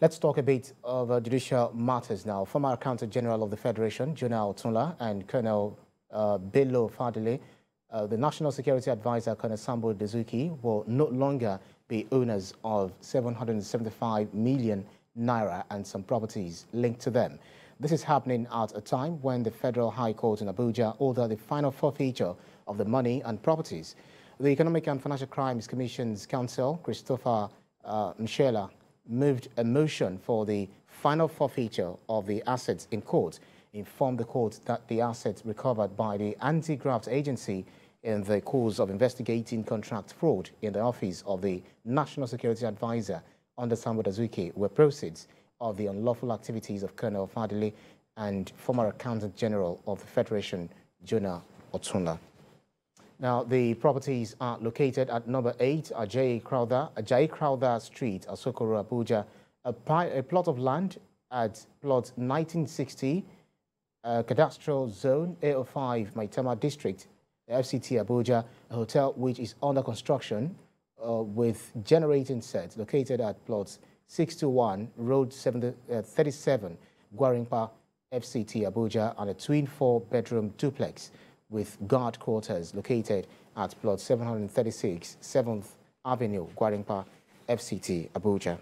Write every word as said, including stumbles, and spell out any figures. Let's talk a bit of uh, judicial matters now. Former Accountant General of the Federation, Jonah Otunla, and Colonel uh, Bello Fadile, uh, the National Security Advisor, Colonel Sambo Dasuki, will no longer be owners of seven hundred seventy-five million naira and some properties linked to them. This is happening at a time when the Federal High Court in Abuja ordered the final forfeiture of the money and properties. The Economic and Financial Crimes Commission's counsel, Christopher uh, Mshela, moved a motion for the final forfeiture of the assets in court, informed the court that the assets recovered by the Anti-Graft Agency in the course of investigating contract fraud in the office of the National Security Advisor under Sambo Dasuki were proceeds of the unlawful activities of Colonel Fadile and former Accountant General of the Federation, Jonah Otunla. Now, the properties are located at number eight, Ajayi Crowther, Ajayi Crowther Street, Asokoro, Abuja, a, a plot of land at plot nineteen sixty, uh, Cadastral Zone, eight oh five, Maitama District, F C T, Abuja, a hotel which is under construction uh, with generating sets located at plots six two one, Road seventy, uh, thirty-seven, Gwarinpa, F C T, Abuja, and a twin four-bedroom duplex with guard quarters located at plot seven thirty-six, seventh Avenue, Gwarinpa, F C T, Abuja.